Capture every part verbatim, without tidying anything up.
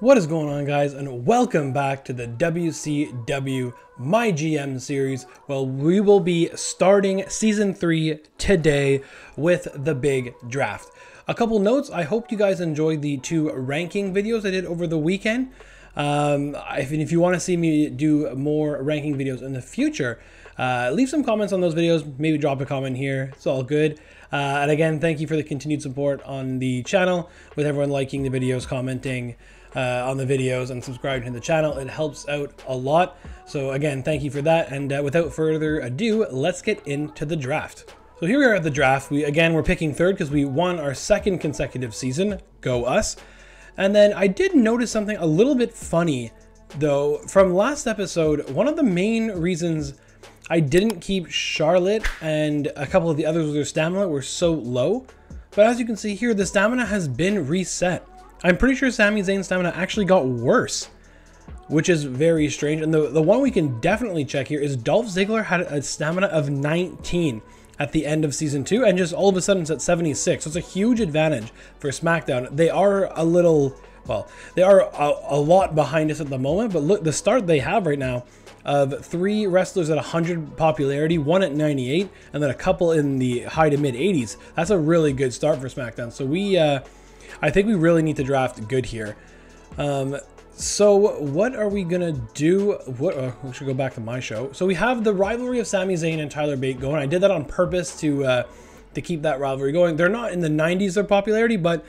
What is going on, guys, and welcome back to the W C W My G M series. Well, we will be starting season three today with the big draft. A couple notes: I hope you guys enjoyed the two ranking videos I did over the weekend. Um, if, if you want to see me do more ranking videos in the future, uh, leave some comments on those videos. Maybe drop a comment here. It's all good. Uh, and again, thank you for the continued support on the channel, with everyone liking the videos, commenting Uh, on the videos, and subscribing to the channel. It helps out a lot. So again, thank you for that, and uh, without further ado, let's get into the draft. So here we are at the draft. We again we're picking third because we won our second consecutive season. Go us. And then I did notice something a little bit funny though from last episode. One of the main reasons I didn't keep Charlotte and a couple of the others with their stamina were so low, but as you can see here, the stamina has been reset. I'm pretty sure Sami Zayn's stamina actually got worse, which is very strange. And the, the one we can definitely check here is Dolph Ziggler had a stamina of nineteen at the end of season two, and just all of a sudden it's at seventy-six. So it's a huge advantage for SmackDown. They are a little, well, they are a, a lot behind us at the moment, but look, the start they have right now of three wrestlers at one hundred popularity, one at ninety-eight, and then a couple in the high to mid eighties. That's a really good start for SmackDown. So we, uh, I think we really need to draft good here. Um, so what are we going to do? What, uh, we should go back to my show. So we have the rivalry of Sami Zayn and Tyler Bate going. I did that on purpose to uh, to keep that rivalry going. They're not in the nineties of popularity, but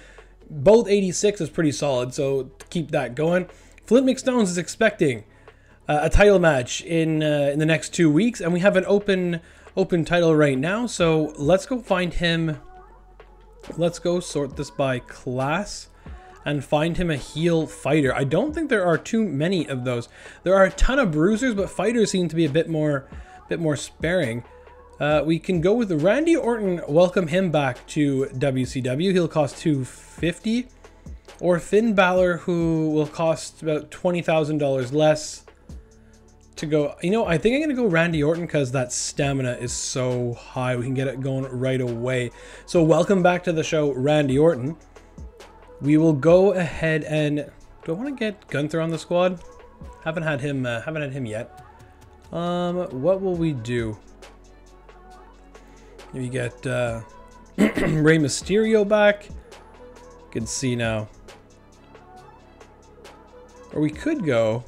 both eighty-six is pretty solid. So keep that going. Flint McStones is expecting uh, a title match in uh, in the next two weeks. And we have an open, open title right now. So let's go find him. Let's go sort this by class and find him a heel fighter. I don't think there are too many of those. There are a ton of bruisers, but fighters seem to be a bit more bit more sparing. Uh, we can go with Randy Orton. Welcome him back to W C W. He'll cost two hundred fifty dollars. Or Finn Balor, who will cost about twenty thousand dollars less to go. You know, I think I'm going to go Randy Orton because that stamina is so high. We can get it going right away. So welcome back to the show, Randy Orton. We will go ahead and... Do I want to get Gunther on the squad? Haven't had him, uh, haven't had him yet. Um, what will we do? We get uh, Rey Mysterio back. You can see now. Or we could go...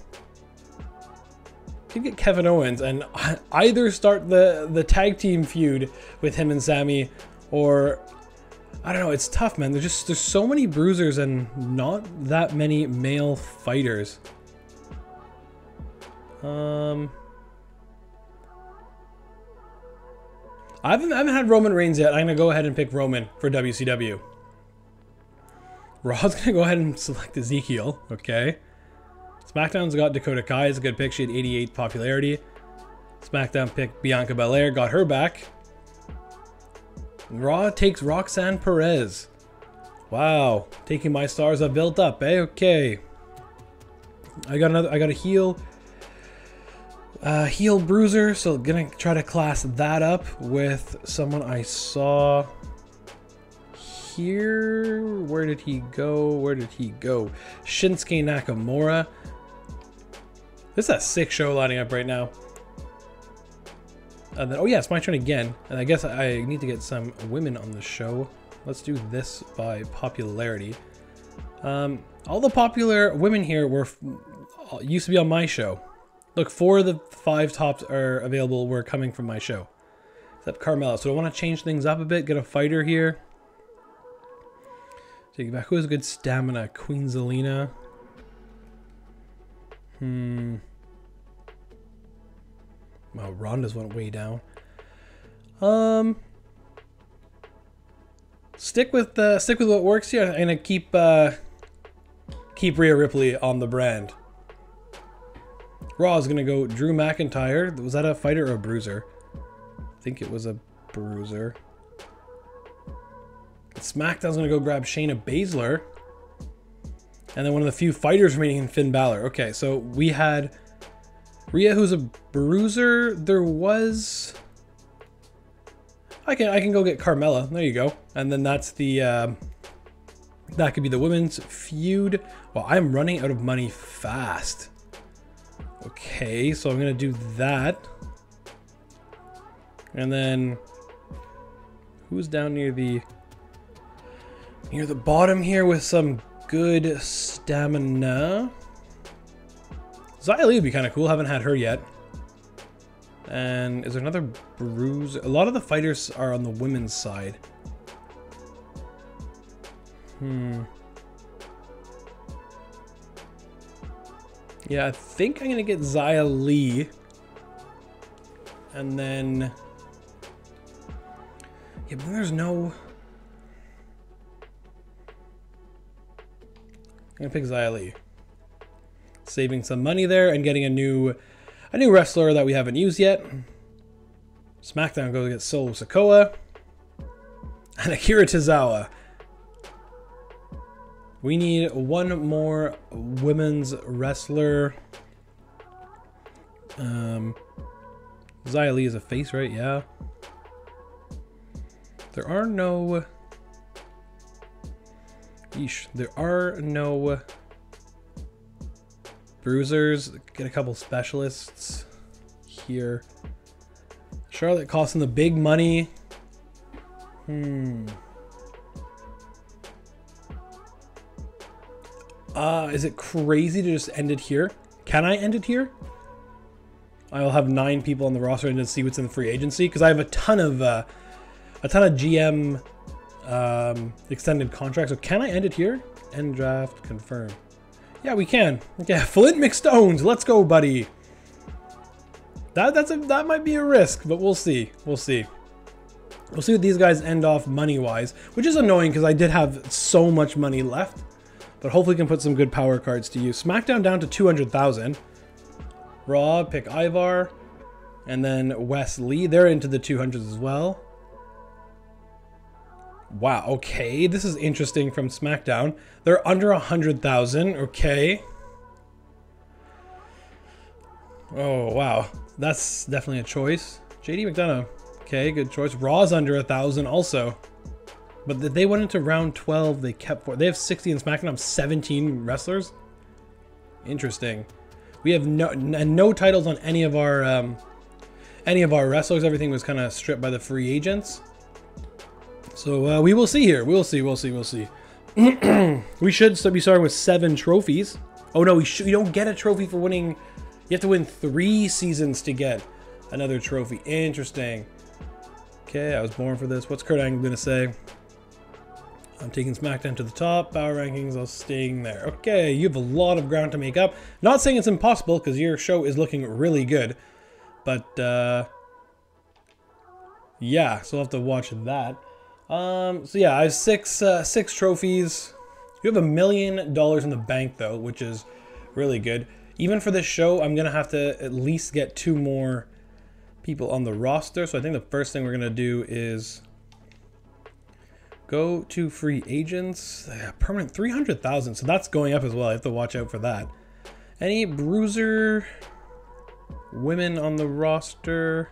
Could get Kevin Owens and either start the the tag team feud with him and Sammy, or I don't know. It's tough, man. There's just there's so many bruisers and not that many male fighters. Um, I haven't I haven't had Roman Reigns yet. I'm gonna go ahead and pick Roman for W C W. Raw's gonna go ahead and select Ezekiel. Okay. SmackDown's got Dakota Kai. It's a good pick. She had eighty-eight popularity. SmackDown picked Bianca Belair. Got her back. Raw takes Roxanne Perez. Wow. Taking my stars I've built up, eh? Okay. I got another. I got a heel. Uh, heel bruiser. So gonna try to class that up with someone I saw here. Where did he go? Where did he go? Shinsuke Nakamura. This is a sick show lining up right now. And then, oh yeah, it's my turn again. And I guess I need to get some women on the show. Let's do this by popularity. Um, all the popular women here were used to be on my show. Look, four of the five tops are available were coming from my show. Except Carmella. So I want to change things up a bit. Get a fighter here. Take it back. Who has good stamina? Queen Zelina. Hmm. Wow, Ronda's went way down. Um. Stick with the uh, stick with what works here. I'm gonna keep uh, keep Rhea Ripley on the brand. Raw is gonna go Drew McIntyre. Was that a fighter or a bruiser? I think it was a bruiser. SmackDown's gonna go grab Shayna Baszler. And then one of the few fighters remaining in Finn Balor. Okay, so we had Rhea, who's a bruiser. There was... I can I can go get Carmella. There you go. And then that's the... Um, That could be the women's feud. Well, I'm running out of money fast. Okay, so I'm gonna do that. And then who's down near the near the bottom here with some good stamina? Xia Li would be kind of cool. Haven't had her yet. And is there another bruise? A lot of the fighters are on the women's side. Hmm. Yeah, I think I'm gonna get Xia Li. And then yeah, but there's no. I'm gonna pick Xia Li. Saving some money there and getting a new a new wrestler that we haven't used yet. SmackDown goes against Solo Sikoa and Akira Tozawa. We need one more women's wrestler. Um, Xia Li is a face, right? Yeah. There are no. Yeesh. There are no. Bruisers, get a couple specialists here. Charlotte costing the big money. Hmm. Uh, is it crazy to just end it here? Can I end it here? I'll have nine people on the roster and see what's in the free agency because I have a ton of uh, a ton of G M um, extended contracts. So can I end it here? End draft, confirm. Yeah, we can. Yeah, Flint McStones, let's go, buddy. That that's a, that might be a risk, but we'll see. We'll see. We'll see what these guys end off money-wise, which is annoying because I did have so much money left, but hopefully can put some good power cards to use. SmackDown down to two hundred thousand. Raw, pick Ivar, and then Wes Lee. They're into the two hundreds as well. Wow, okay, this is interesting from SmackDown. They're under one hundred thousand, okay. Oh, wow, that's definitely a choice. J D McDonough, okay, good choice. Raw's under one thousand also. But they went into round twelve, they kept four. They have sixty in SmackDown, seventeen wrestlers. Interesting. We have no no titles on any of our, um, any of our wrestlers. Everything was kind of stripped by the free agents. So uh, we will see here. We'll see. We'll see. We'll see. We should still be starting with seven trophies. Oh no, we should, you don't get a trophy for winning. You have to win three seasons to get another trophy. Interesting. Okay, I was born for this. What's Kurt Angle gonna say? I'm taking SmackDown to the top. Power rankings. I'm staying there. Okay, you have a lot of ground to make up. Not saying it's impossible because your show is looking really good, but uh, yeah, so I'll have to watch that. Um, so yeah, I have six, uh, six trophies. You have a million dollars in the bank though, which is really good. Even for this show, I'm going to have to at least get two more people on the roster. So I think the first thing we're going to do is go to free agents, yeah, permanent three hundred thousand. So that's going up as well. I have to watch out for that. Any bruiser women on the roster?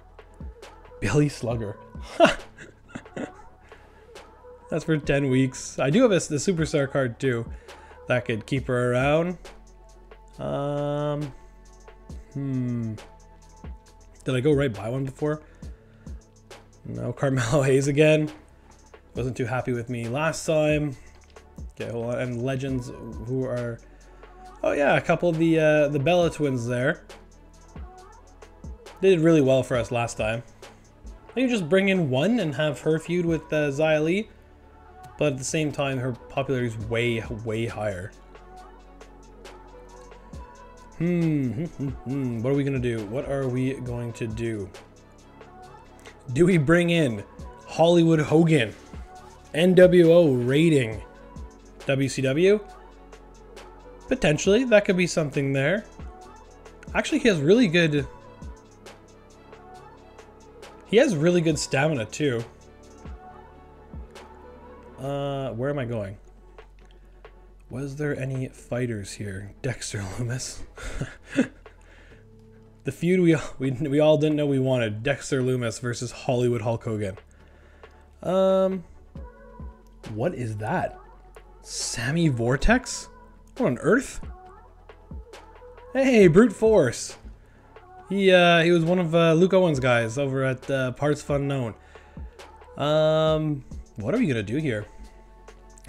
Billy Slugger. That's for ten weeks. I do have a, the superstar card too. That could keep her around. Um, hmm. Did I go right by one before? No, Carmelo Hayes again. Wasn't too happy with me last time. Okay, hold on. And legends who are... Oh yeah, a couple of the, uh, the Bella twins there. They did really well for us last time. Maybe just bring in one and have her feud with uh, Xia Li. But at the same time, her popularity is way, way higher. Hmm, hmm, hmm, hmm. What are we going to do? What are we going to do? Do we bring in Hollywood Hogan? N W O rating? W C W? Potentially. That could be something there. Actually, he has really good... He has really good stamina too. Uh, where am I going? Was there any fighters here? Dexter Lumis. The feud we, we we all didn't know we wanted. Dexter Lumis versus Hollywood Hulk Hogan. Um, what is that? Sammy Vortex? What on earth? Hey, Brute Force. He uh, he was one of uh, Luke Owen's guys over at uh, Parts Fun Known. Um, what are we gonna do here?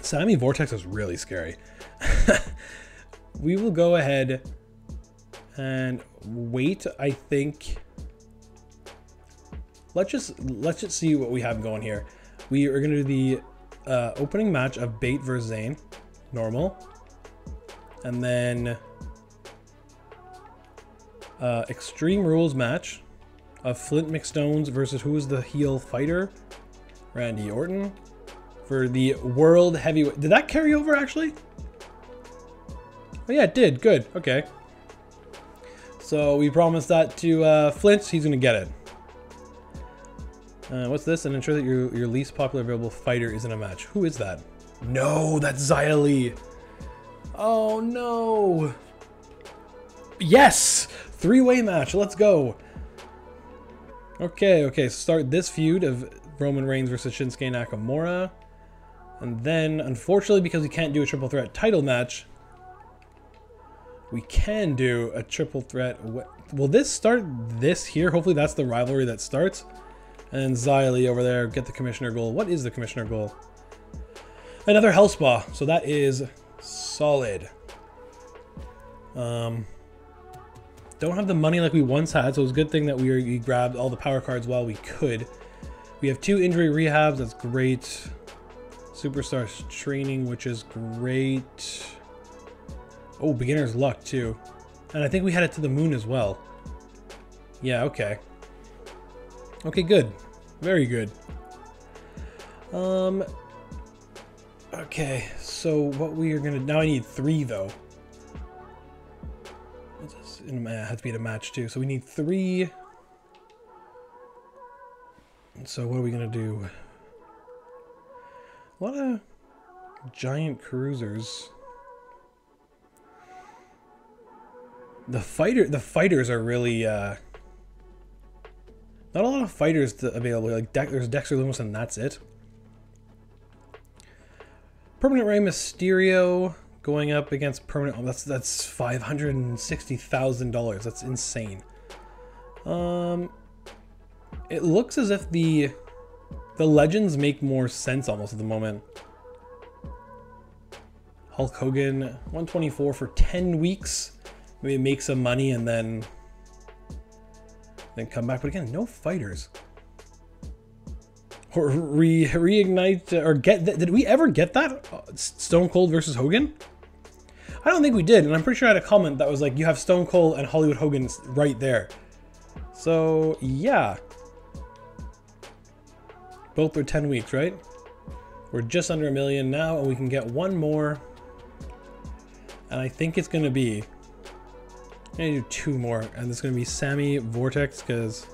Sammy Vortex is really scary. We will go ahead and wait. I think. Let's just let's just see what we have going here. We are gonna do the uh, opening match of Bate versus Zayn, normal, and then. Uh, Extreme Rules match of Flint McStones versus who is the heel fighter? Randy Orton for the World Heavyweight. Did that carry over actually? Oh yeah, it did. Good. Okay. So we promised that to uh, Flint. He's gonna get it. Uh, what's this? And ensure that your your least popular available fighter is in a match. Who is that? No, that's Xia Li. Oh no. Yes. Three-way match, let's go. Okay, okay, start this feud of Roman Reigns versus Shinsuke Nakamura. And then, unfortunately, because we can't do a triple threat title match, we can do a triple threat. Will this start this here? Hopefully that's the rivalry that starts. And Xia Li over there, get the commissioner goal. What is the commissioner goal? Another hell spa, so that is solid. Um... Don't have the money like we once had, so it was a good thing that we, were, we grabbed all the power cards while we could. We have two injury rehabs, that's great. Superstars training, which is great. Oh, beginner's luck too. And I think we had it to the moon as well. Yeah, okay. Okay, good. Very good. Um. Okay, so what we are gonna, now I need three though. It has to be in a match too, so we need three. So what are we gonna do? A lot of giant cruisers. The fighter, the fighters are really uh, not a lot of fighters to, available. Like De there's Dexter Lumis, and that's it. Permanent Rey Mysterio. Going up against permanent, oh, that's that's five hundred and sixty thousand dollars. That's insane. Um, it looks as if the the legends make more sense almost at the moment. Hulk Hogan, one twenty four for ten weeks. Maybe make some money and then then come back. But again, no fighters. Or re reignite or get? Th did we ever get that Stone Cold versus Hogan? I don't think we did, and I'm pretty sure I had a comment that was like, you have Stone Cold and Hollywood Hogan right there. So, yeah. Both are ten weeks, right? We're just under a million now, and we can get one more. And I think it's going to be... I'm going to do two more, and it's going to be Sammy Vortex, because...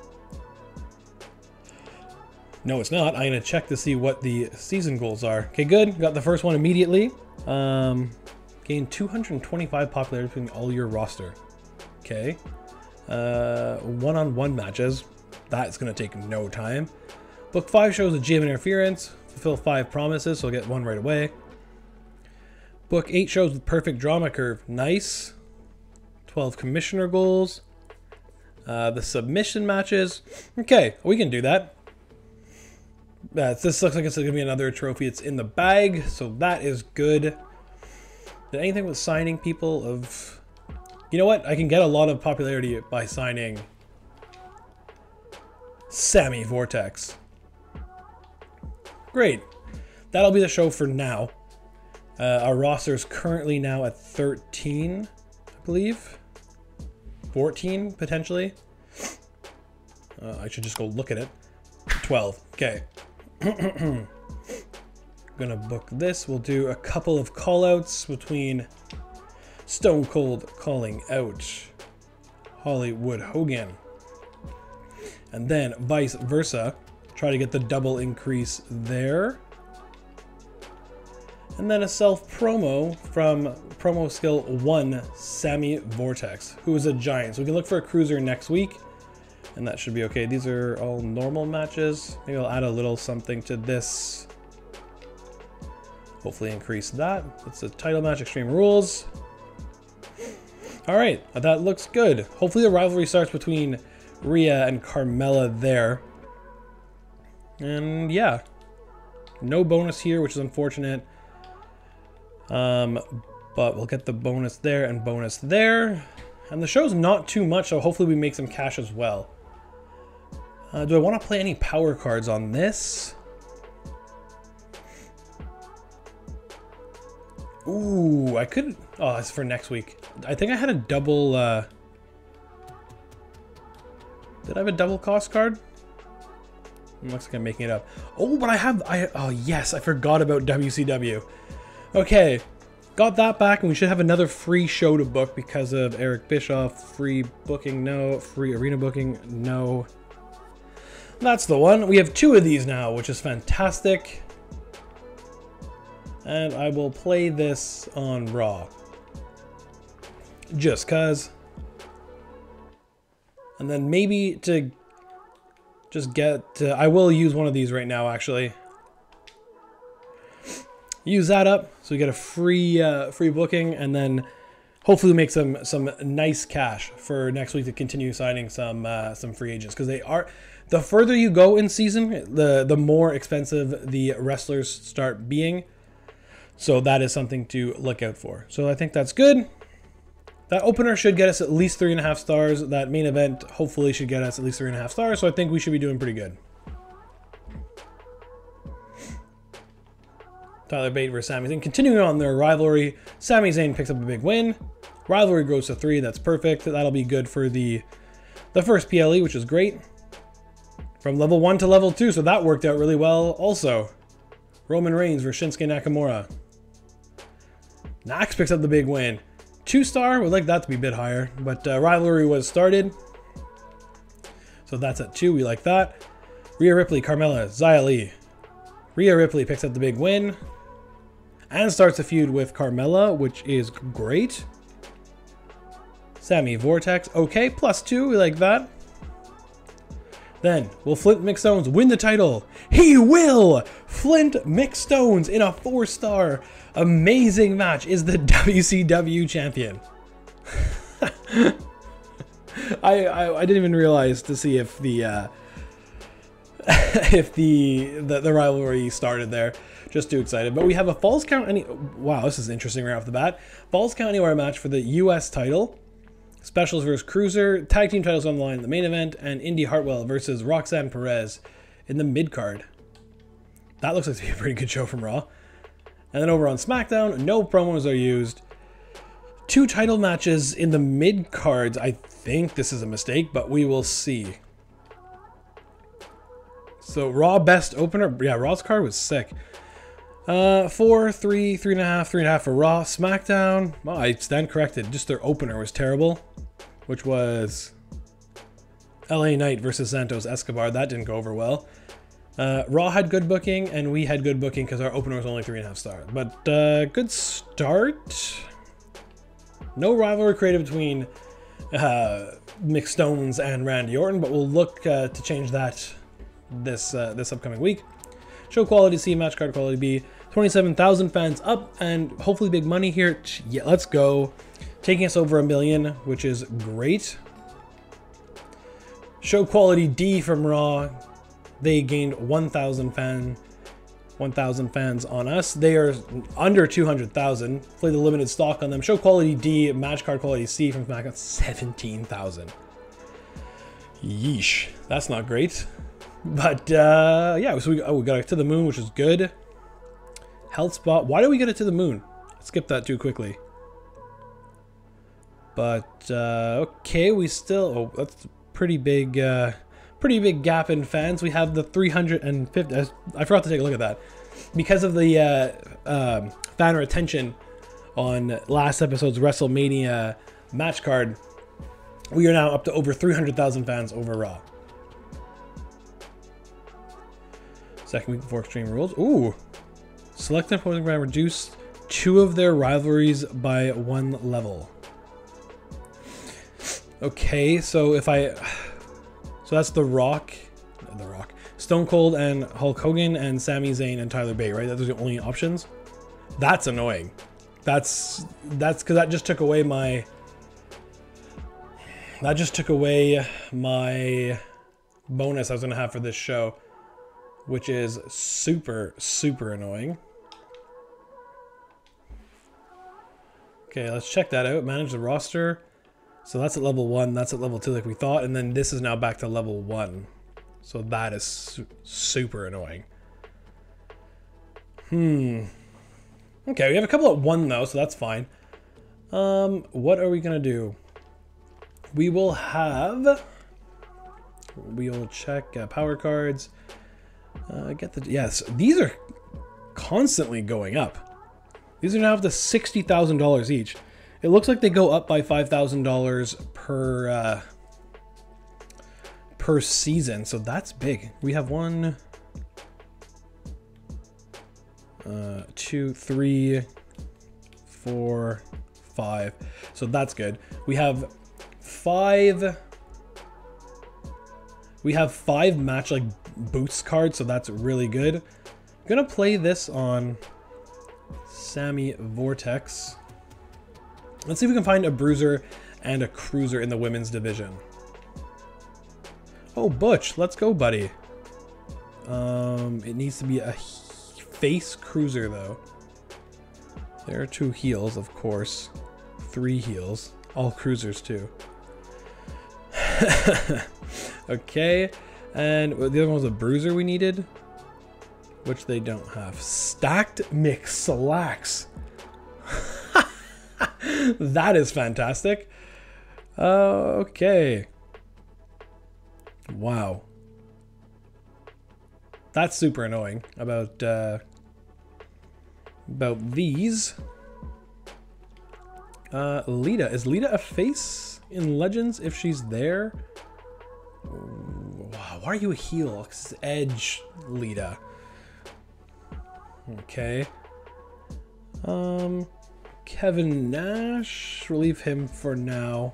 No, it's not. I'm going to check to see what the season goals are. Okay, good. Got the first one immediately. Um... Gain two hundred twenty-five popularity between all your roster. Okay. Uh, one-on-one matches. That's going to take no time. Book five shows with G M interference. Fulfill five promises, so I'll get one right away. Book eight shows with perfect drama curve. Nice. twelve commissioner goals. Uh, the submission matches. Okay, we can do that. Uh, this looks like it's going to be another trophy. It's in the bag, so that is good. Did anything with signing people of... You know what? I can get a lot of popularity by signing... Sammy Vortex. Great. That'll be the show for now. Uh, our roster is currently now at thirteen, I believe. fourteen, potentially. Uh, I should just go look at it. twelve. Okay. Gonna book this. We'll do a couple of call outs between Stone Cold calling out Hollywood Hogan, and then vice versa, try to get the double increase there, and then a self promo from promo skill one Sammy Vortex, who is a giant, so we can look for a cruiser next week, and that should be okay. These are all normal matches. Maybe I'll add a little something to this. Hopefully increase that. It's a title match, Extreme Rules. All right, that looks good. Hopefully the rivalry starts between Rhea and Carmella there. And yeah, no bonus here, which is unfortunate. Um, but we'll get the bonus there and bonus there. And the show's not too much, so hopefully we make some cash as well. Uh, do I want to play any power cards on this? Ooh, I could... Oh, that's for next week. I think I had a double... Uh, did I have a double cost card? It looks like I'm making it up. Oh, but I have... I Oh, yes, I forgot about W C W. Okay, got that back, and we should have another free show to book because of Eric Bischoff. Free booking, no. Free arena booking, no. That's the one. We have two of these now, which is fantastic. And I will play this on Raw. Just cause. And then maybe to just get... To, I will use one of these right now, actually. Use that up, so we get a free uh, free booking, and then hopefully make some some nice cash for next week to continue signing some uh, some free agents, because they are... The further you go in season, the the more expensive the wrestlers start being. So that is something to look out for. So I think that's good. That opener should get us at least three and a half stars. That main event hopefully should get us at least three and a half stars. So I think we should be doing pretty good. Tyler Bate versus Sami Zayn. Continuing on their rivalry, Sami Zayn picks up a big win. Rivalry grows to three. That's perfect. That'll be good for the, the first P L E, which is great. From level one to level two. So that worked out really well also. Roman Reigns versus Shinsuke Nakamura. Nax picks up the big win. Two star, we'd like that to be a bit higher, but uh, rivalry was started. So that's at two, we like that. Rhea Ripley, Carmella, Xia Li. Rhea Ripley picks up the big win and starts a feud with Carmella, which is great. Sammy Vortex, okay, plus two, we like that. Then, will Flint McStones win the title? He will! Flint McStones in a four-star amazing match is the W C W champion. I, I I didn't even realize to see if the uh, if the, the the rivalry started there. Just too excited. But we have a Falls Count Any... Wow, this is interesting right off the bat. Falls Count Anywhere match for the U S title. Specials versus Cruiser, tag team titles on the line, the main event, and Indy Hartwell versus Roxanne Perez in the mid-card. That looks like to be a pretty good show from Raw. And then over on SmackDown, no promos are used. Two title matches in the mid-cards. I think this is a mistake, but we will see. So Raw best opener. Yeah, Raw's card was sick. Uh, four, three, three and a half, three and a half for Raw. SmackDown, oh, I stand corrected. Just their opener was terrible, which was L A Knight versus Santos Escobar. That didn't go over well. Uh, Raw had good booking, and we had good booking because our opener was only three and a half stars. But uh, good start. No rivalry created between uh, McStones and Randy Orton, but we'll look uh, to change that this uh, this upcoming week. Show quality C, match card quality B. twenty-seven thousand fans up and hopefully big money here. Yeah, let's go. Taking us over a million, which is great. Show quality D from Raw. They gained one thousand fan, one thousand fans on us. They are under two hundred thousand. Play the limited stock on them. Show quality D, match card quality C from SmackDown, seventeen thousand. Yeesh, that's not great. But uh, yeah, so we, oh, we got it to the moon, which is good. Health spot. Why do we get it to the moon? Skip that too quickly. But uh, okay, we still. Oh, that's a pretty big, uh, pretty big gap in fans. We have the three hundred fifty. I, I forgot to take a look at that because of the uh, um, fan retention on last episode's WrestleMania match card. We are now up to over three hundred thousand fans over Raw. Second week before Extreme Rules. Ooh. Select an opposing brand, reduce two of their rivalries by one level. Okay, so if I... So that's The Rock. The Rock. Stone Cold and Hulk Hogan and Sami Zayn and Tyler Bate, right? Those are the only options. That's annoying. That's that's because that just took away my that just took away my bonus I was gonna have for this show, which is super super annoying. Okay, let's check that out. Manage the roster. So that's at level one. That's at level two, like we thought, and then this is now back to level one. So that is su super annoying. Hmm. Okay, we have a couple at one though, so that's fine. Um, what are we gonna do? We will have. We'll check uh, power cards. Uh, get the yes. These are constantly going up. These are now up to sixty thousand dollars each. It looks like they go up by five thousand dollars per uh, per season, so that's big. We have one, uh, two, three, four, five. So that's good. We have five. We have five match like boots cards, so that's really good. I'm gonna play this on Sammy Vortex. Let's see if we can find a bruiser and a cruiser in the women's division. Oh, Butch, let's go, buddy. Um, it needs to be a face cruiser though. There are two heels, of course. Three heels, all cruisers too. Okay, and the other one was a bruiser we needed, which they don't have. Stacked McSlacks. That is fantastic. Uh, okay. Wow. That's super annoying about uh, about these. Uh, Lita, is Lita a face in Legends if she's there? Why are you a heel? 'Cause it's Edge Lita. Okay. Um, Kevin Nash, we'll leave him for now.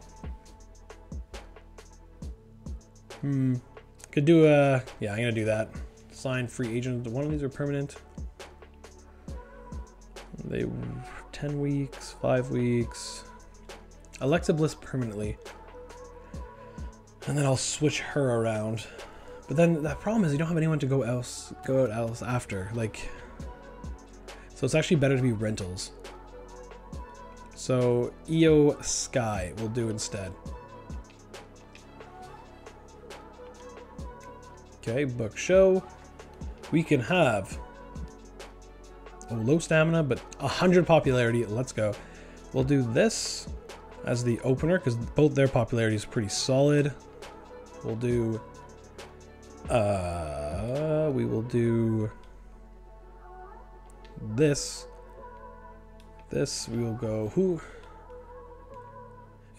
Hmm. Could do a yeah. I'm gonna do that. Sign free agent. One of these are permanent. They ten weeks, five weeks. Alexa Bliss permanently. And then I'll switch her around. But then the problem is you don't have anyone to go else go out else after. Like, so it's actually better to be rentals. So Iyo Sky will do instead. Okay, book show. We can have oh, low stamina, but a hundred popularity. Let's go. We'll do this as the opener because both their popularity is pretty solid. We'll do, uh, we will do this, this, we will go, who,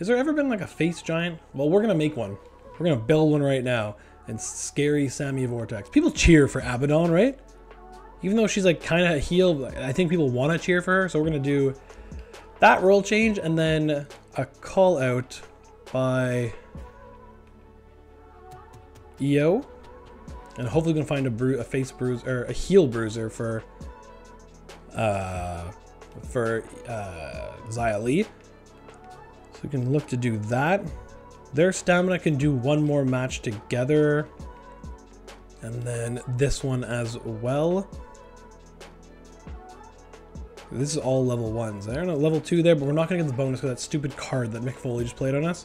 has there ever been like a face giant? Well, we're gonna make one. We're gonna build one right now and scary Sammy Vortex. People cheer for Abaddon, right? Even though she's like kind of a heel, I think people want to cheer for her. So we're gonna do that role change and then a call out by Iyo, and hopefully we can find a, bru a face bruiser or a heel bruiser for uh, for uh, Xia Li. So we can look to do that. Their stamina can do one more match together, and then this one as well. This is all level ones. They're not level two there, but we're not gonna get the bonus for that stupid card that Mick Foley just played on us.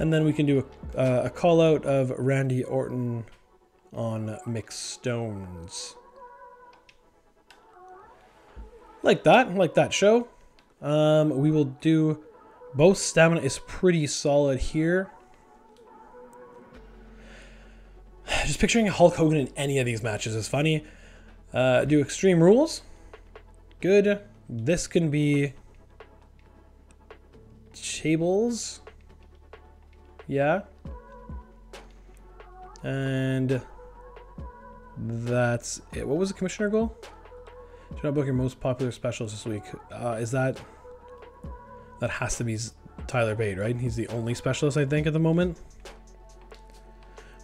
And then we can do a, uh, a call out of Randy Orton on McStones. Like that, like that show. Um, we will do both stamina is pretty solid here. Just picturing Hulk Hogan in any of these matches is funny. Uh, do Extreme Rules. Good. This can be tables. Yeah. And that's it. What was the commissioner goal? Do not book your most popular specials this week. Uh, is that... That has to be Tyler Bate, right? He's the only specialist, I think, at the moment.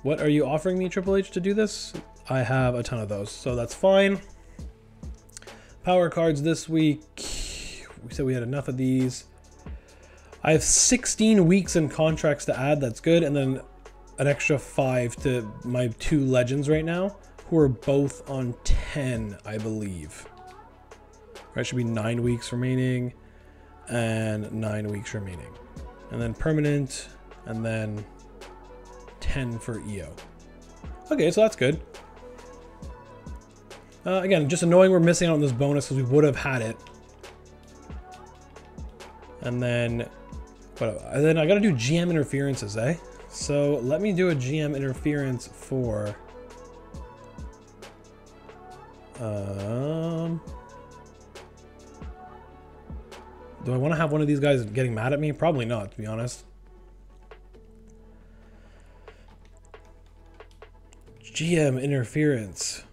What are you offering me, Triple H, to do this? I have a ton of those, so that's fine. Power cards this week. We said we had enough of these. I have sixteen weeks in contracts to add. That's good. And then an extra five to my two legends right now, who are both on ten, I believe. Right, should be nine weeks remaining and nine weeks remaining. And then permanent, and then ten for E O. Okay, so that's good. Uh, again, just annoying we're missing out on this bonus because we would have had it. And then, what? And then I gotta do G M interferences, eh? So let me do a G M interference for. Um, do I want to have one of these guys getting mad at me? Probably not, to be honest. G M interference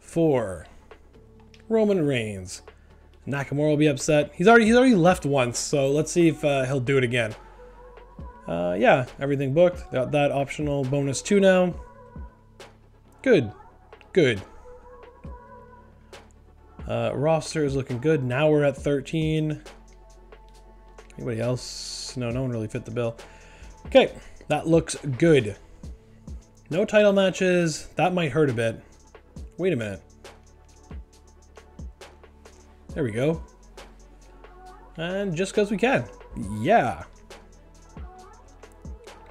for Roman Reigns. Nakamura will be upset. He's already he's already left once, so let's see if uh, he'll do it again. Uh, yeah, everything booked. Got that optional bonus two now. Good, good. Uh, roster is looking good. Now we're at thirteen. Anybody else? No, no one really fit the bill. Okay, that looks good. No title matches. That might hurt a bit. Wait a minute. There we go. And just because we can. Yeah.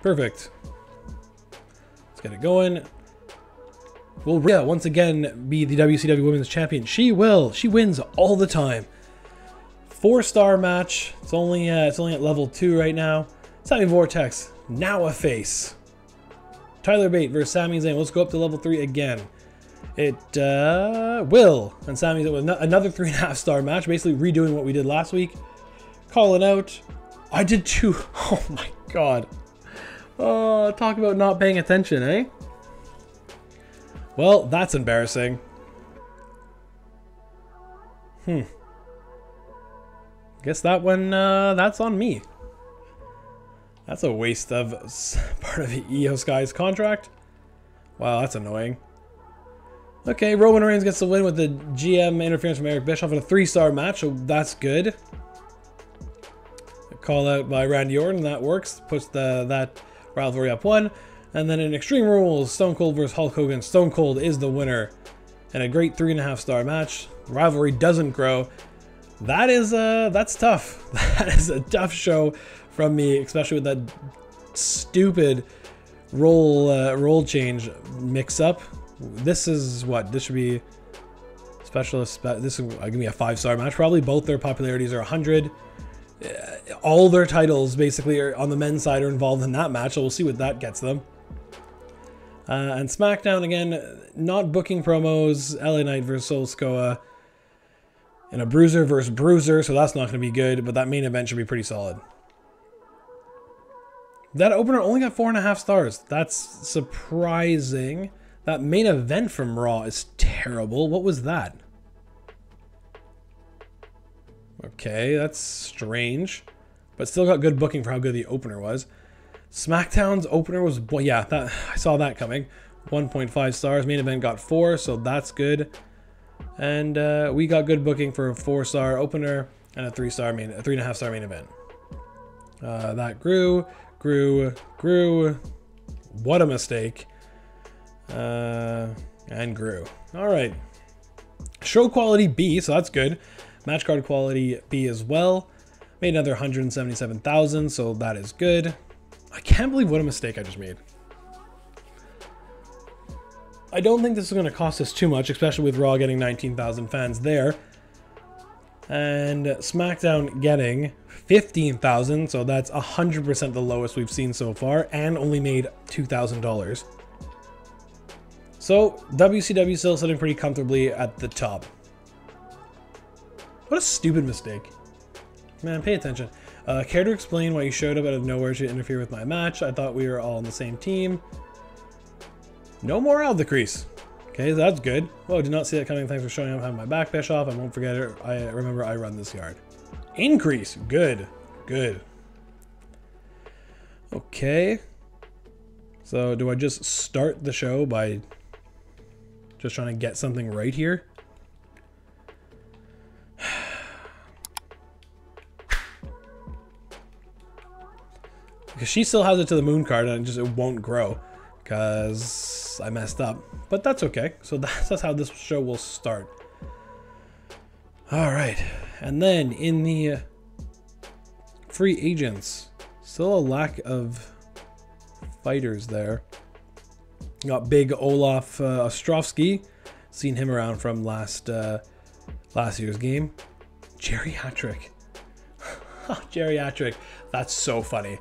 Perfect. Let's get it going. Will Rhea once again be the W C W Women's Champion? She will. She wins all the time. Four-star match. It's only uh, it's only at level two right now. Sammy Vortex, now a face. Tyler Bate versus Sami Zayn. Let's go up to level three again. It uh, will. And Sami Zayn with another three and a half star match. Basically redoing what we did last week. Call it out. I did two. Oh my god. Uh, talk about not paying attention, eh? Well, that's embarrassing. Hmm. Guess that one, uh, that's on me. That's a waste of part of Iyo Sky's contract. Wow, that's annoying. Okay, Roman Reigns gets the win with the G M interference from Eric Bischoff in a three-star match, so that's good. A call out by Randy Orton, that works. Puts the that rivalry up one. And then in Extreme Rules, Stone Cold versus Hulk Hogan. Stone Cold is the winner. And a great three and a half star match. Rivalry doesn't grow. That is uh that's tough. That is a tough show from me, especially with that stupid roll uh, roll change mix-up. This is what this should be. Specialist. This is uh, give me a five-star match. Probably both their popularities are one hundred. Uh, all their titles basically are on the men's side are involved in that match. So we'll see what that gets them. Uh, and SmackDown again, not booking promos. L A Knight versus Solo Sikoa. And a Bruiser versus Bruiser, so that's not going to be good. But that main event should be pretty solid. That opener only got four and a half stars. That's surprising. That main event from Raw is terrible. What was that? Okay, that's strange. But still got good booking for how good the opener was. SmackDown's opener was... Well, yeah, that, I saw that coming. one point five stars. Main event got four, so that's good. And uh, we got good booking for a four-star opener and a three-star main, a three-and-a-half-star main event. Uh, that grew, grew, grew. What a mistake. Uh, and grew. All right. Show quality B, so that's good. Match card quality B as well. Made another one hundred seventy-seven thousand, so that is good. I can't believe what a mistake I just made. I don't think this is going to cost us too much, especially with Raw getting nineteen thousand fans there. And SmackDown getting fifteen thousand, so that's one hundred percent the lowest we've seen so far, and only made two thousand dollars. So, W C W still sitting pretty comfortably at the top. What a stupid mistake. Man, pay attention. Uh, care to explain why you showed up out of nowhere to interfere with my match? I thought we were all on the same team. No more out of the crease. Okay, that's good. Well, I did not see that coming. Thanks for showing up. Having my back, Bischoff. I won't forget it. I remember I run this yard. Increase. Good. Good. Okay. So, do I just start the show by just trying to get something right here? because she still has it to the moon card and it just it won't grow because I messed up, but that's okay. So that's, that's how this show will start. All right, and then in the free agents, still a lack of fighters there. Got big Olaf uh, Ostrovsky, seen him around from last uh, last year's game. Geriatric. Geriatric. That's so funny.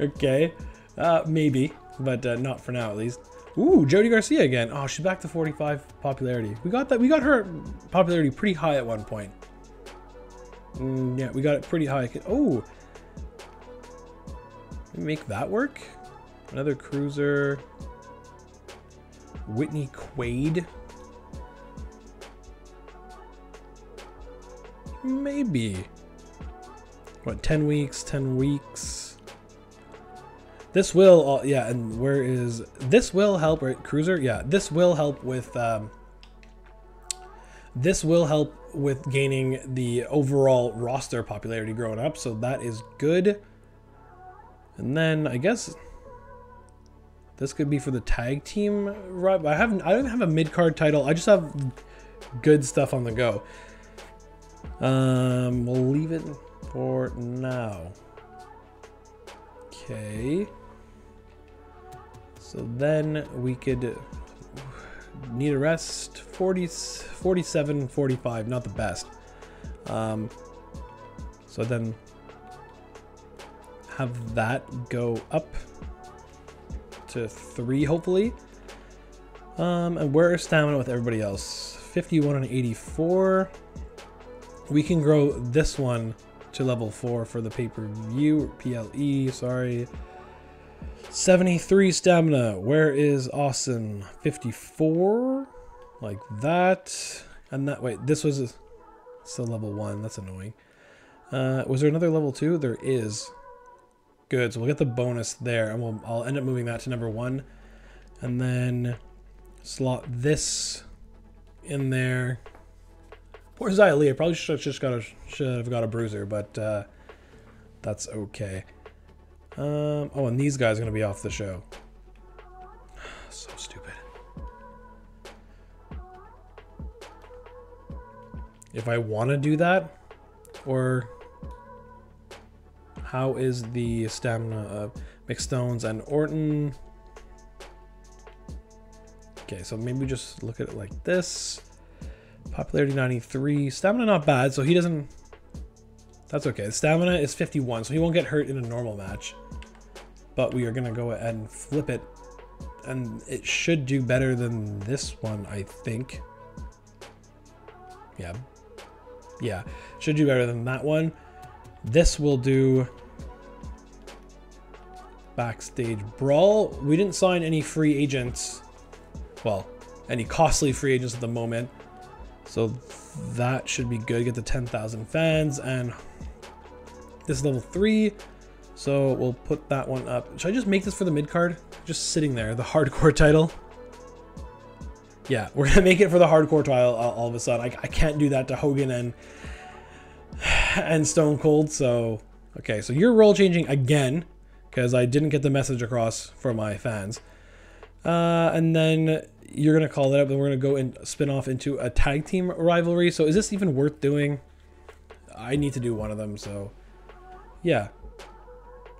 Okay. Uh, maybe, but uh, not for now at least. Ooh, Jody Garcia again. Oh, she's back to forty-five popularity. We got that. We got her popularity pretty high at one point. Mm, yeah, we got it pretty high. Oh. Make that work. Another cruiser. Whitney Quaid. Maybe. What, ten weeks, ten weeks. This will, all, yeah, and where is, this will help, right, cruiser? Yeah, this will help with, um, this will help with gaining the overall roster popularity growing up, so that is good. And then I guess this could be for the tag team. I haven't. I don't have a mid card title. I just have good stuff on the go. Um, we'll leave it for now. Okay. So then we could need a rest. forty, forty-seven, forty-five. Not the best. Um. So then. Have that go up to three, hopefully. Um, and where is stamina with everybody else? fifty-one and eighty-four. We can grow this one to level four for the pay-per-view, P L E, sorry. seventy-three stamina. Where is Austin? fifty-four, like that. And that, wait, this was a, still level one. That's annoying. Uh, was there another level two? There is. Good, so we'll get the bonus there, and we'll, I'll end up moving that to number one. And then slot this in there. Poor Xia Li, I probably should have just got a, should have got a bruiser, but uh, that's okay. Um, oh, and these guys are going to be off the show. So stupid. If I want to do that, or... How is the stamina of McStones and Orton? Okay, so maybe just look at it like this. Popularity ninety-three. Stamina not bad, so he doesn't... That's okay. Stamina is fifty-one, so he won't get hurt in a normal match. But we are going to go ahead and flip it. And it should do better than this one, I think. Yeah. Yeah, should do better than that one. This will do... Backstage Brawl. We didn't sign any free agents. Well, any costly free agents at the moment. So that should be good. Get the ten thousand fans. And this is level three. So we'll put that one up. Should I just make this for the mid card? Just sitting there. The hardcore title. Yeah, we're going to make it for the hardcore title all of a sudden. I, I can't do that to Hogan and... and Stone Cold. So okay, so you're role changing again because I didn't get the message across for my fans, uh, and then you're gonna call that up, and we're gonna go and spin off into a tag team rivalry. So is this even worth doing? I need to do one of them, so yeah.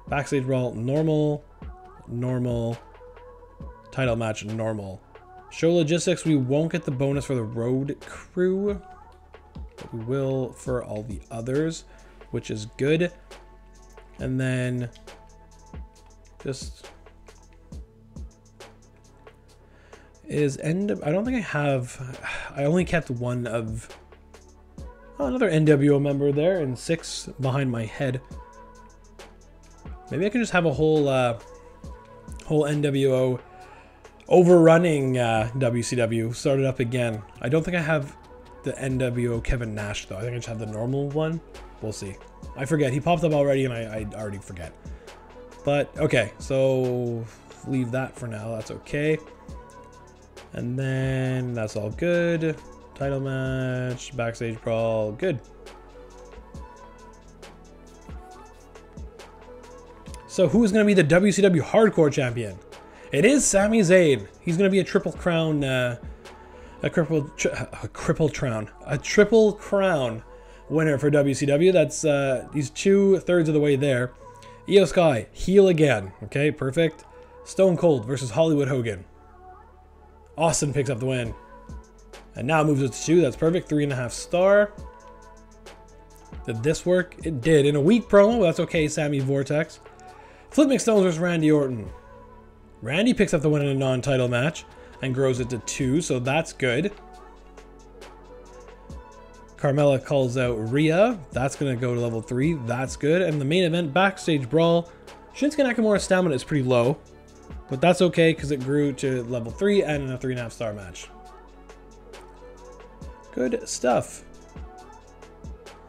Backstage Brawl, normal, normal, title match, normal. Show logistics, we won't get the bonus for the road crew. But we will for all the others, which is good. And then just is N W O. I don't think I have. I only kept one of oh, another N W O member there and six behind my head. Maybe I can just have a whole uh, whole N W O overrunning uh, W C W started up again. I don't think I have. The N W O Kevin Nash though. I think I just have the normal one. We'll see. I forget. He popped up already and I, I already forget. But okay, so leave that for now. That's okay. And then that's all good. Title match, backstage brawl, good. So who's going to be the W C W Hardcore Champion? It is Sami Zayn. He's going to be a triple crown, uh, a crippled, a crippled crown, a triple crown winner for W C W. That's uh, he's two thirds of the way there. Iyo Sky, heel again. Okay, perfect. Stone Cold versus Hollywood Hogan. Austin picks up the win. And now moves it to two. That's perfect. Three and a half star. Did this work? It did. In a weak promo, that's okay, Sammy Vortex. Flint McStones versus Randy Orton. Randy picks up the win in a non-title match and grows it to two, so that's good. Carmella calls out Rhea. That's going to go to level three. That's good. And the main event, Backstage Brawl. Shinsuke Nakamura's stamina is pretty low, but that's okay because it grew to level three and in a three and a half star match. Good stuff.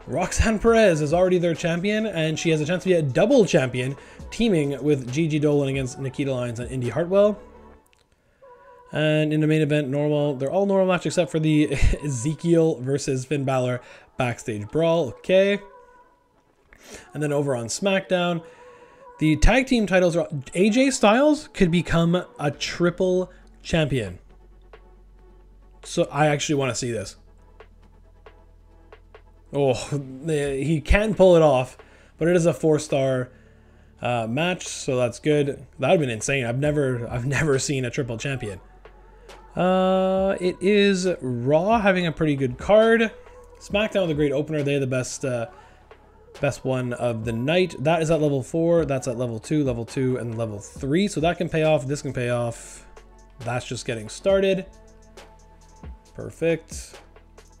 Roxanne Perez is already their champion, and she has a chance to be a double champion, teaming with Gigi Dolan against Nikita Lyons and Indy Hartwell. And in the main event, normal, they're all normal match except for the Ezekiel versus Finn Balor Backstage Brawl. Okay. And then over on SmackDown, the tag team titles are A J Styles could become a triple champion. So I actually want to see this. Oh, he can pull it off, but it is a four-star uh, match, so that's good. That would have been insane. I've never, I've never seen a triple champion. Uh, it is Raw having a pretty good card. SmackDown with a great opener. They had the best, uh, best one of the night. That is at level four. That's at level two, level two, and level three. So that can pay off. This can pay off. That's just getting started. Perfect.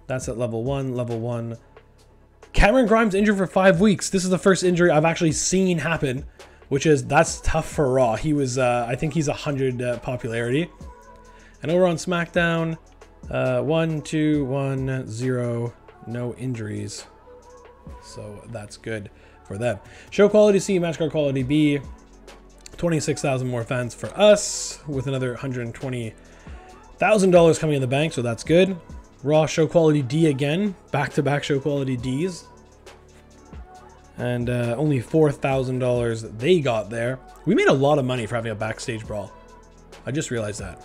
That's at level one, level one. Cameron Grimes injured for five weeks. This is the first injury I've actually seen happen, which is, that's tough for Raw. He was, uh, I think he's one hundred uh, popularity. And over on SmackDown, uh, one, two, one, zero, no injuries. So that's good for them. Show quality C, match card quality B. twenty-six thousand more fans for us with another one hundred twenty thousand dollars coming in the bank, so that's good. Raw show quality D again, back-to-back show quality Ds. And uh, only four thousand dollars they got there. We made a lot of money for having a Backstage Brawl. I just realized that.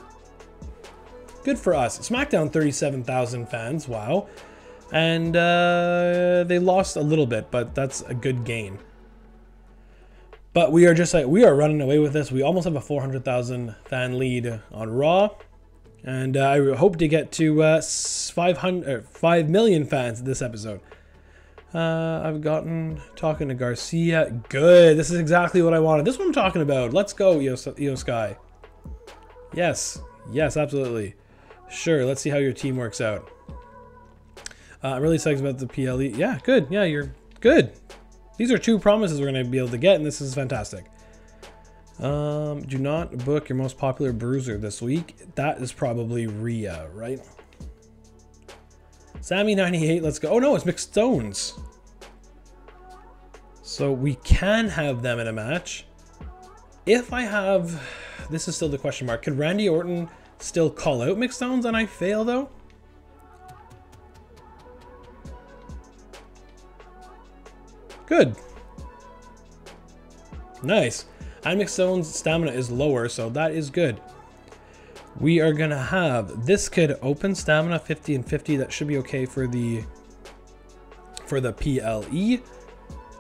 Good for us. SmackDown, thirty-seven thousand fans. Wow. And uh, they lost a little bit, but that's a good gain. But we are just like, we are running away with this. We almost have a four hundred thousand fan lead on Raw. And uh, I hope to get to uh, five hundred, five million fans this episode. Uh, I've gotten talking to Garcia. Good. This is exactly what I wanted. This is what I'm talking about. Let's go, Iyo, Iyo Sky. Yes. Yes, absolutely. Sure. Let's see how your team works out. Uh, I'm really excited about the P L E. Yeah, good. Yeah, you're good. These are two promises we're going to be able to get, and this is fantastic. Um, do not book your most popular bruiser this week. That is probably Rhea, right? Sammy ninety-eight, let's go. Oh no, it's McStones. So we can have them in a match. If I have, this is still the question mark. Could Randy Orton still call out McStones and I fail though? Good. Nice. And McStone's stamina is lower, so that is good. We are gonna have this kid open stamina fifty and fifty. That should be okay for the for the P L E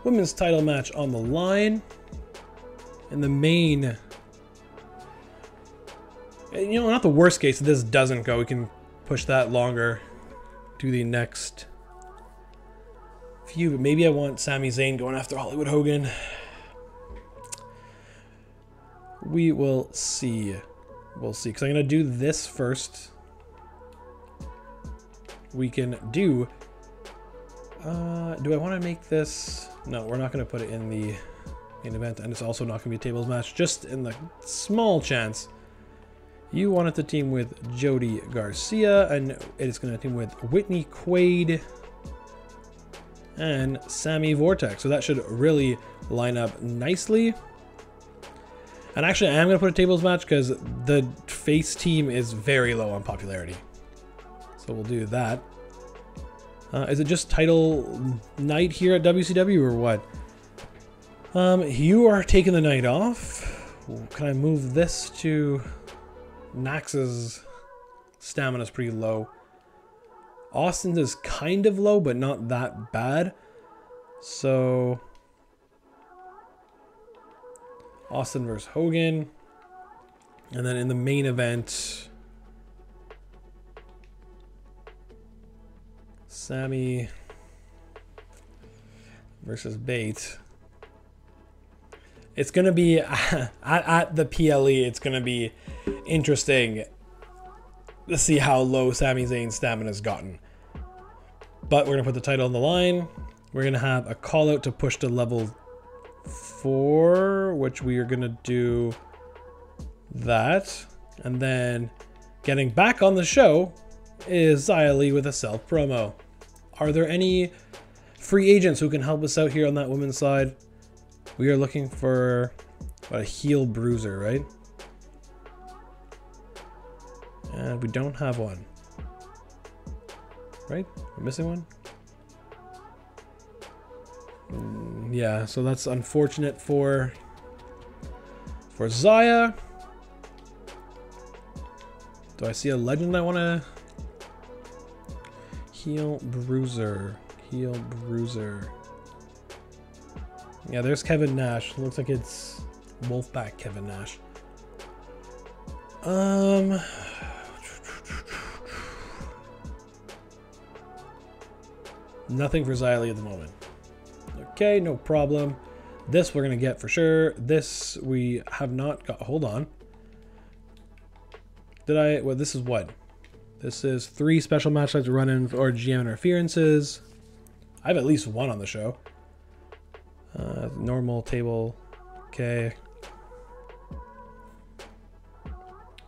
women's title match on the line. And the main, you know, not the worst case. This doesn't go. We can push that longer to the next few. But maybe I want Sami Zayn going after Hollywood Hogan. We will see. We'll see. Because I'm going to do this first. We can do... Uh, do I want to make this... No, we're not going to put it in the main event. And it's also not going to be a tables match. Just in the small chance. You wanted to team with Jody Garcia. And it is going to team with Whitney Quaid. And Sammy Vortex. So that should really line up nicely. And actually, I am going to put a tables match because the face team is very low on popularity. So we'll do that. Uh, is it just title night here at W C W or what? Um, you are taking the night off. Can I move this to Knox's stamina's pretty low. Austin's is kind of low, but not that bad. So Austin versus Hogan. And then in the main event, Sami versus Bate. It's gonna be at, at the P L E. It's gonna be interesting to see how low Sami Zayn's stamina's gotten. But we're gonna put the title on the line. We're gonna have a call out to push to level four, which we are gonna do that, and then getting back on the show is Xia Li with a self promo. Are there any free agents who can help us out here on that women's side? We are looking for a heel bruiser, right? And we don't have one. Right? We're missing one? Mm, yeah, so that's unfortunate for, for Xia. Do I see a legend I want to... Heel bruiser. Heel bruiser. Yeah, there's Kevin Nash. Looks like it's Wolfpack Kevin Nash. Um, nothing for Xia Li at the moment. Okay, no problem. This we're gonna get for sure. This we have not got. Hold on. Did I? Well, this is what? This is three special match types to run in or G M interferences. I have at least one on the show. Uh, normal table, okay.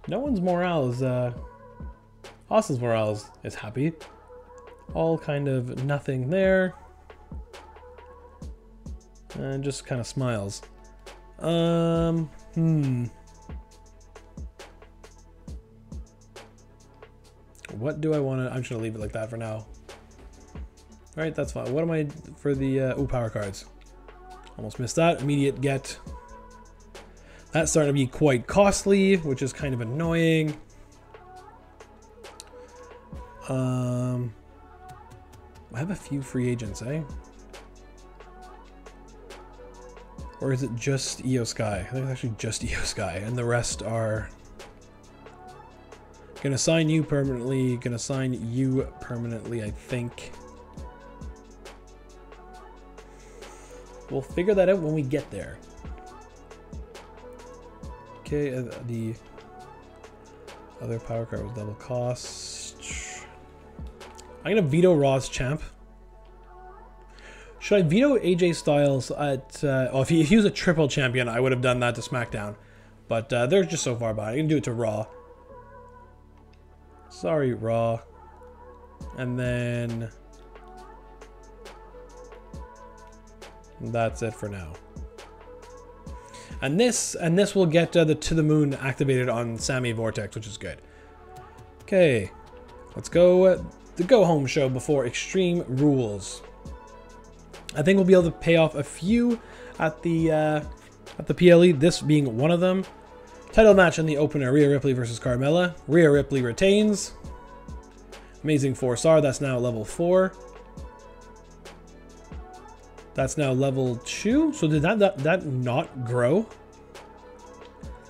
No one's morale is, uh, Austin's morale is, is happy. All kind of nothing there. And just kind of smiles. Um, hmm. What do I want to, I'm just gonna leave it like that for now. All right, that's fine. What am I for the, uh, ooh, power cards. Almost missed that. Immediate get. That's starting to be quite costly, which is kind of annoying. Um, I have a few free agents, eh? Or is it just Iyo Sky? I think it's actually just Iyo Sky, and the rest are gonna sign you permanently. Gonna sign you permanently, I think. We'll figure that out when we get there. Okay, uh, the other power card was double cost. I'm gonna veto Raw's champ. Should I veto A J Styles at, uh, oh, if he, if he was a triple champion, I would have done that to SmackDown. But uh, they're just so far behind. I'm gonna do it to Raw. Sorry, Raw. And then that's it for now. And this and this will get uh, the To The Moon activated on Sammy Vortex, which is good. Okay, let's go uh, the go home show before Extreme Rules. I think we'll be able to pay off a few at the uh, at the P L E. This being one of them. Title match in the opener: Rhea Ripley versus Carmella. Rhea Ripley retains. Amazing four star. That's now level four. That's now level two. So did that, that that not grow?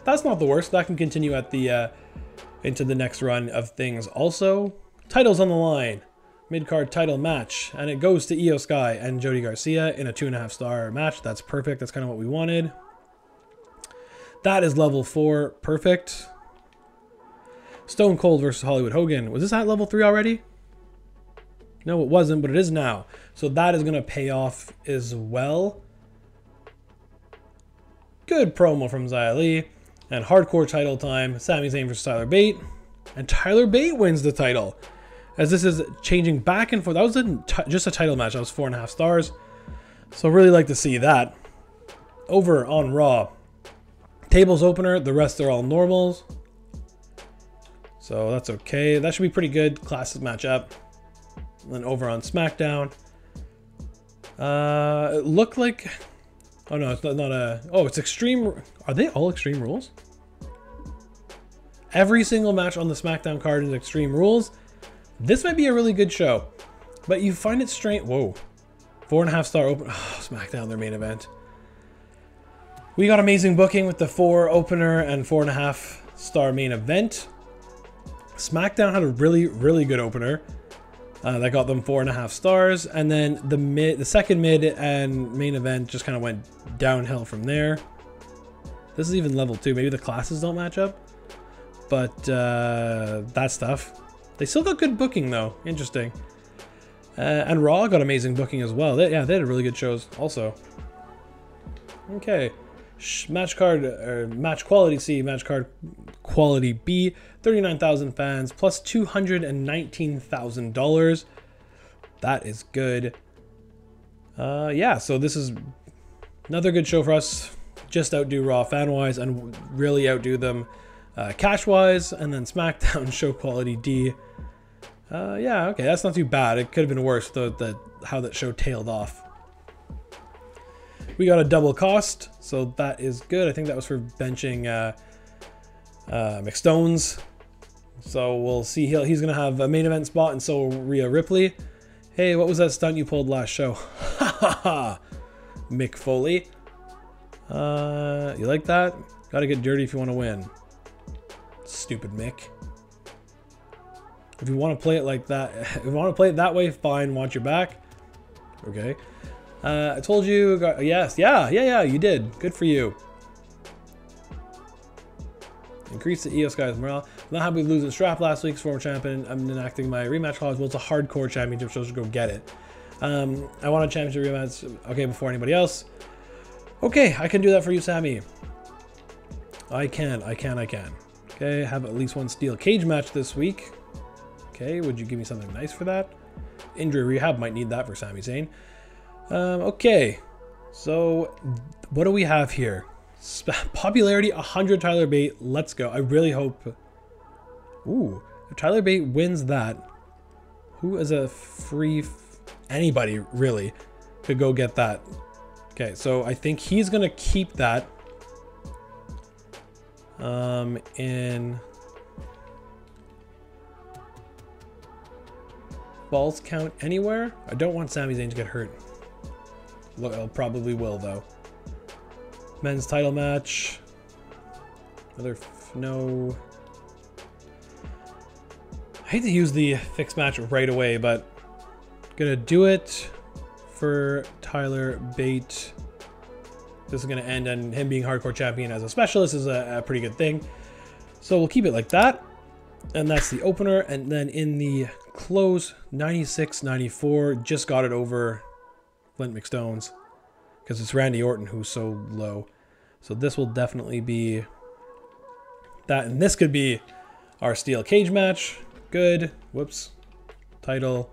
That's not the worst. That can continue at the uh, into the next run of things. Also, titles on the line, mid-card title match, and it goes to Iyo Sky and Jody Garcia in a two and a half star match. That's perfect. That's kind of what we wanted. That is level four. Perfect. Stone Cold versus Hollywood Hogan. Was this at level three already? No, it wasn't, but it is now. So that is going to pay off as well. Good promo from Xia Li. And hardcore title time. Sami Zayn versus Tyler Bate. And Tyler Bate wins the title. As this is changing back and forth. That was a, just a title match. That was four and a half stars. So really like to see that. Over on Raw. Tables opener. The rest are all normals. So that's okay. That should be pretty good. Classic matchup. And then over on SmackDown. Uh, it looked like Oh no, it's not, not a... Oh, it's Extreme... Are they all Extreme Rules? Every single match on the SmackDown card is Extreme Rules. This might be a really good show, but you find it strange... Whoa. Four and a half star open... Oh, SmackDown, their main event. We got amazing booking with the four opener and four and a half star main event. SmackDown had a really, really good opener. Uh, that got them four and a half stars, and then the mid, the second mid and main event just kind of went downhill from there. This is even level two. Maybe the classes don't match up, but uh, that stuff. They still got good booking though. Interesting. Uh, and Raw got amazing booking as well. They, yeah, they had really good shows also. Okay, Sh match card or match quality C, match card quality B. thirty-nine thousand fans plus two hundred nineteen thousand dollars. That is good. Uh, yeah, so this is another good show for us. Just outdo Raw fan-wise and really outdo them uh, cash-wise. And then SmackDown show quality D. Uh, yeah, okay, that's not too bad. It could have been worse, though, that how that show tailed off. We got a double cost, so that is good. I think that was for benching uh, uh, McStones. So we'll see. He'll, he's going to have a main event spot, and so will Rhea Ripley. Hey, what was that stunt you pulled last show? Ha ha ha! Mick Foley. Uh, you like that? Gotta get dirty if you want to win. Stupid Mick. If you want to play it like that, if you want to play it that way, fine. Watch your back. Okay. Uh, I told you. Got, yes. Yeah. Yeah. Yeah. You did. Good for you. Increase the Iyo Sky's morale. I'm not happy with losing strap last week's former champion. I'm enacting my rematch clause. Well, it's a hardcore championship, so just go get it. Um, I want a championship rematch. Okay, before anybody else. Okay, I can do that for you, Sammy. I can, I can, I can. Okay, have at least one steel cage match this week. Okay, would you give me something nice for that? Injury rehab might need that for Sami Zayn. Um, okay, so what do we have here? Popularity one hundred Tyler Bate. Let's go. I really hope. Ooh, if Tyler Bate wins that, who is a free f anybody really could go get that. Okay, so I think he's gonna keep that um in balls count anywhere. I don't want Sami Zayn to get hurt. Well, probably will though. Men's title match. Another f no. I hate to use the fixed match right away, but gonna do it for Tyler Bate. This is gonna end, and him being hardcore champion as a specialist is a, a pretty good thing. So we'll keep it like that, and that's the opener. And then in the close, ninety-six ninety-four, just got it over Flint McStones. Because it's Randy Orton who's so low. So this will definitely be that. And this could be our steel cage match. Good. Whoops. Title.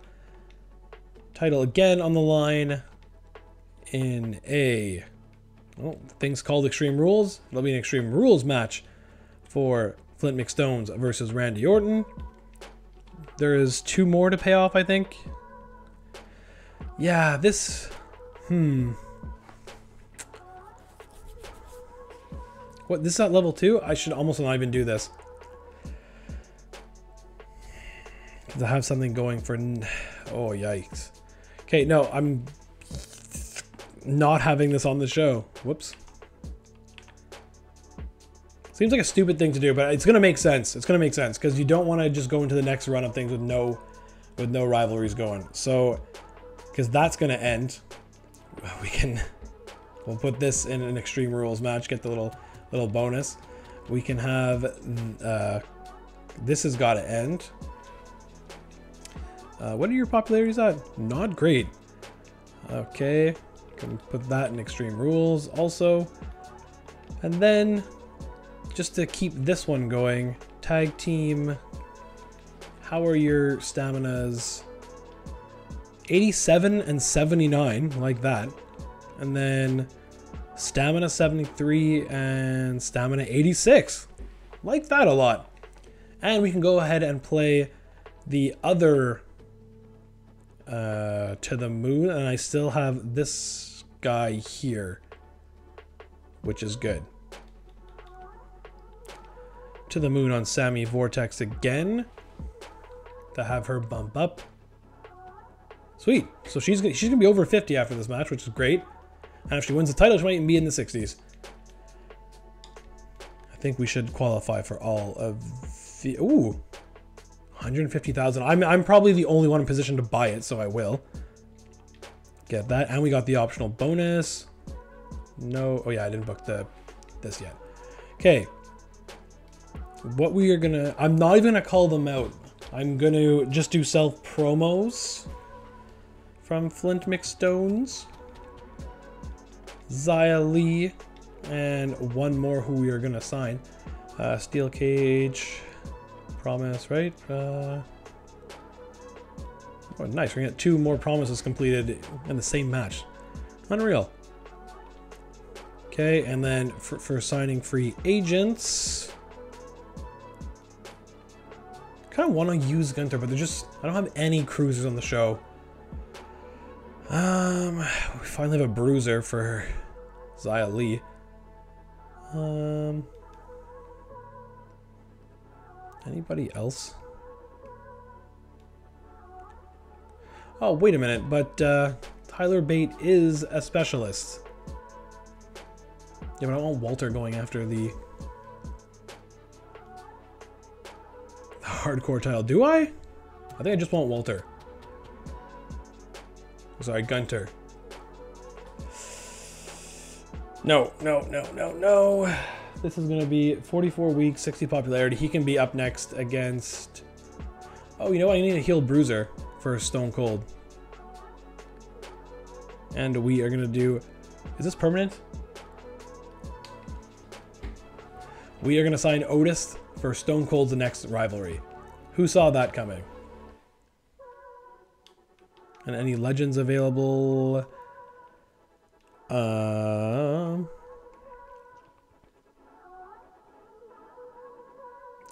Title again on the line. In a... Oh, things called Extreme Rules. It'll be an Extreme Rules match for Flint McStones versus Randy Orton. There is two more to pay off, I think. Yeah, this... Hmm... What, this is at level two? I should almost not even do this. To have something going for... Oh, yikes. Okay, no, I'm not having this on the show. Whoops. Seems like a stupid thing to do, but it's going to make sense. It's going to make sense because you don't want to just go into the next run of things with no, with no rivalries going. So, because that's going to end. We can... We'll put this in an Extreme Rules match. Get the little... Little bonus. We can have uh, this has got to end. Uh, what are your popularities at? Not great. Okay, can put that in Extreme Rules also, and then just to keep this one going, tag team. How are your staminas? eighty-seven and seventy-nine, like that, and then. Stamina seventy-three and stamina eighty-six. Like that a lot. And we can go ahead and play the other uh, to the moon. And I still have this guy here. which is good. To the moon on Sammy Vortex again to have her bump up. Sweet. So she's gonna, she's gonna be over fifty after this match, which is great. And if she wins the title, she might even be in the sixties. I think we should qualify for all of the... Ooh. one hundred fifty thousand. I'm, I'm probably the only one in position to buy it, so I will. Get that. And we got the optional bonus. No. Oh, yeah. I didn't book the this yet. Okay. What we are going to... I'm not even going to call them out. I'm going to just do self-promos from Flint McStones, Xia Li, and one more who we are going to sign. Uh, Steel Cage... Promise, right? Uh, oh, nice. We got two more promises completed in the same match. Unreal. Okay, and then for, for signing free agents, kind of want to use Gunther, but they're just, I don't have any cruisers on the show. Um, we finally have a bruiser for Xia Li. Um. Anybody else? Oh, wait a minute, but uh, Tyler Bate is a specialist. Yeah, but I want Walter going after the hardcore title. Do I? I think I just want Walter. Sorry, Gunther. No, no, no, no, no. This is going to be forty-four weeks, sixty popularity. He can be up next against... Oh, you know what? I need a heel bruiser for Stone Cold. And we are going to do... Is this permanent? We are going to sign Otis for Stone Cold's next rivalry. Who saw that coming? And any legends available? Um... Uh...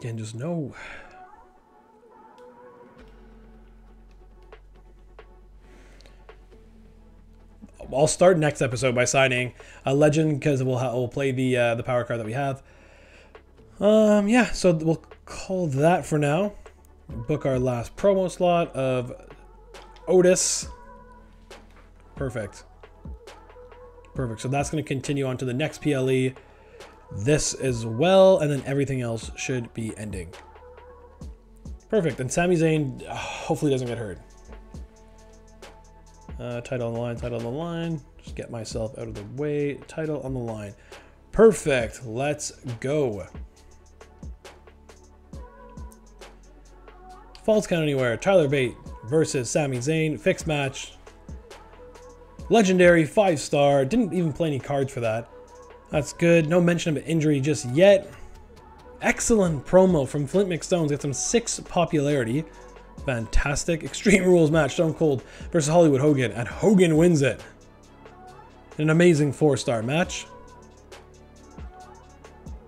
And just no. I'll start next episode by signing a legend because we'll we'll play the uh, the power card that we have. Um, yeah. So we'll call that for now. Book our last promo slot of Otis. Perfect. Perfect. So that's going to continue on to the next P L E. This as well, and then everything else should be ending. Perfect. And Sami Zayn hopefully doesn't get hurt. Uh, title on the line, title on the line. Just get myself out of the way. Title on the line. Perfect. Let's go. Falls Count Anywhere. Tyler Bate versus Sami Zayn. Fixed match. Legendary five star. Didn't even play any cards for that. That's good. No mention of an injury just yet. Excellent promo from Flint McStones. Got some six popularity. Fantastic. Extreme Rules match. Stone Cold versus Hollywood Hogan. And Hogan wins it. An amazing four-star match.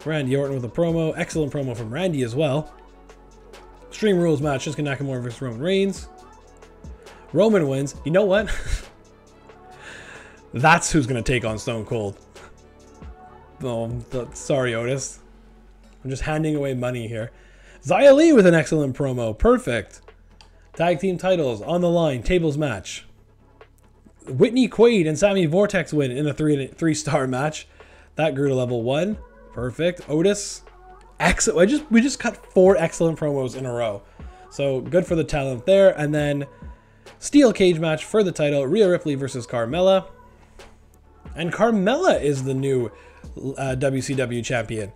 Randy Orton with a promo. Excellent promo from Randy as well. Extreme Rules match. Shinsuke Nakamura versus Roman Reigns. Roman wins. You know what? That's who's going to take on Stone Cold. Oh, sorry, Otis. I'm just handing away money here. Xia Li with an excellent promo. Perfect. Tag team titles on the line. Tables match. Whitney Quaid and Sammy Vortex win in a three three star match. That grew to level one. Perfect. Otis. Excellent. I just we just cut four excellent promos in a row. So good for the talent there. And then steel cage match for the title. Rhea Ripley versus Carmella. And Carmella is the new Uh, W C W champion.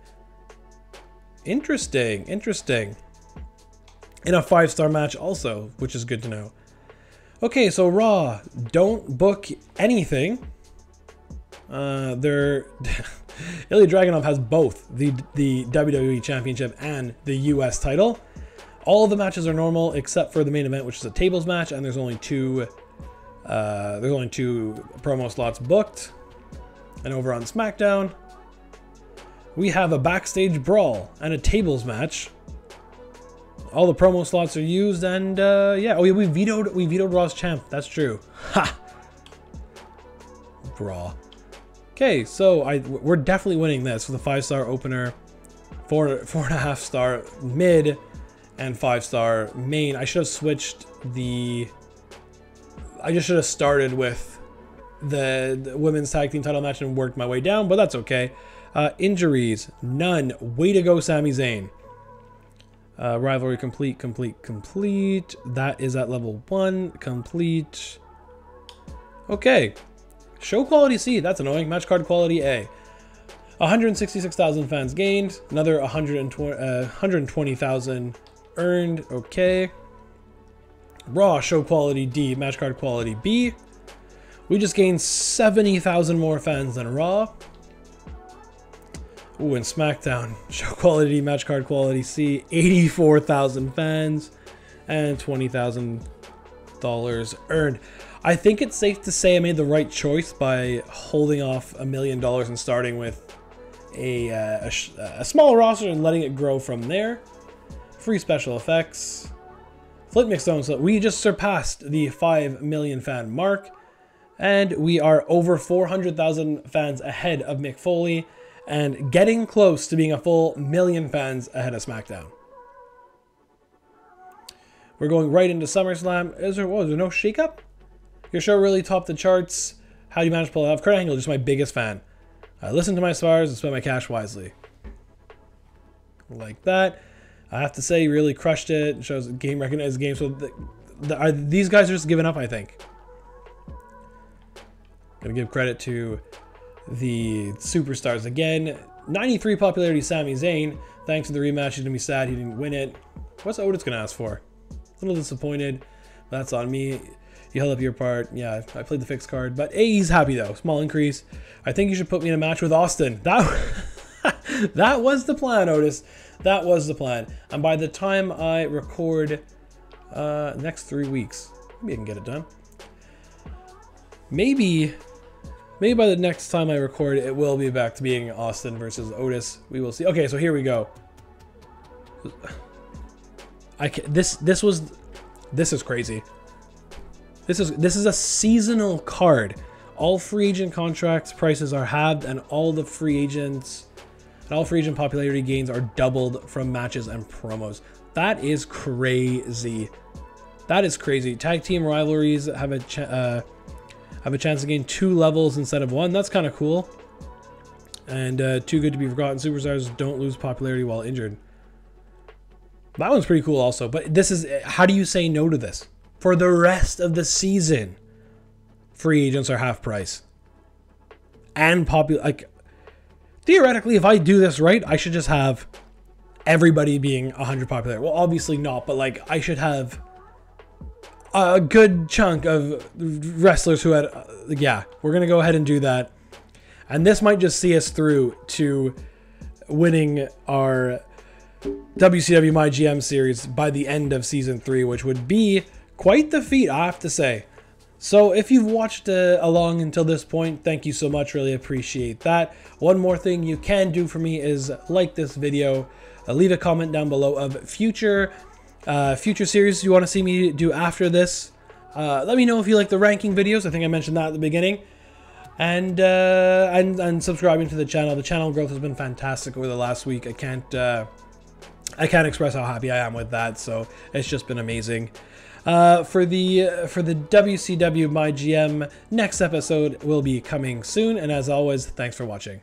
Interesting, interesting. In a five-star match also, which is good to know. Okay, so Raw, don't book anything. Uh, they're Ilya Dragunov has both the the W W E Championship and the U S title. All the matches are normal except for the main event, which is a tables match, and there's only two. Uh, there's only two promo slots booked. And over on SmackDown, we have a backstage brawl and a tables match. All the promo slots are used, and uh, yeah, oh yeah, we vetoed we vetoed Raw's champ. That's true. Ha. Raw. Okay, so I we're definitely winning this with a five-star opener, four four and a half star mid, and five-star main. I should have switched the. I just should have started with the, the women's tag team title match and worked my way down, but that's okay. Uh, injuries, none. Way to go, Sami Zayn. Uh, rivalry complete, complete, complete. That is at level one. Complete. Okay. Show quality C. That's annoying. Match card quality A. one hundred sixty-six thousand fans gained. Another one hundred twenty thousand earned. Okay. Raw show quality D. Match card quality B. We just gained seventy thousand more fans than Raw. Ooh, and SmackDown show quality, match card quality C, eighty-four thousand fans and twenty thousand dollars earned. I think it's safe to say I made the right choice by holding off a million dollars and starting with a, uh, a, a small roster and letting it grow from there. Free special effects. Flint McStones, so we just surpassed the five million fan mark and we are over four hundred thousand fans ahead of Mick Foley. And getting close to being a full million fans ahead of SmackDown. We're going right into SummerSlam. Is there, whoa, is there no shakeup? Your show really topped the charts. How do you manage to pull it off? Kurt Angle, just my biggest fan. I listen to my stars and spend my cash wisely. Like that. I have to say, really crushed it. It shows game recognized game. So the, the, are, these guys are just giving up, I think. Gonna give credit to the superstars again. ninety-three popularity Sami Zayn. Thanks to the rematch, he's gonna be sad he didn't win it. What's Otis gonna ask for? A little disappointed. That's on me. You held up your part. Yeah, I played the fixed card, but hey, he's happy though. Small increase. I think you should put me in a match with Austin. That that was the plan, Otis. That was the plan. And by the time I record uh, next three weeks, maybe I can get it done. Maybe. Maybe by the next time I record, it will be back to being Austin versus Otis. We will see. Okay, so here we go. I can, this this was this is crazy. This is this is a seasonal card. All free agent contracts prices are halved, and all the free agents and all free agent popularity gains are doubled from matches and promos. That is crazy. That is crazy. Tag team rivalries have a. Ch uh, I have a chance to gain two levels instead of one. That's kind of cool. And uh, too good to be forgotten. Superstars don't lose popularity while injured. That one's pretty cool also. But this is, how do you say no to this? For the rest of the season, free agents are half price. And popular, like, theoretically, if I do this right, I should just have everybody being one hundred popular. Well, obviously not, but like, I should have a good chunk of wrestlers who had, uh, yeah, we're going to go ahead and do that. And this might just see us through to winning our W C W My G M series by the end of season three, which would be quite the feat, I have to say. So if you've watched uh, along until this point, thank you so much. Really appreciate that. One more thing you can do for me is like this video, uh, leave a comment down below of future Uh, future series you want to see me do after this. Uh, let me know if you like the ranking videos. I think I mentioned that at the beginning. And, uh, and, and subscribing to the channel. The channel growth has been fantastic over the last week. I can't, uh, I can't express how happy I am with that. So it's just been amazing. Uh, for the, uh, for the W C W My G M, next episode will be coming soon. And as always, thanks for watching.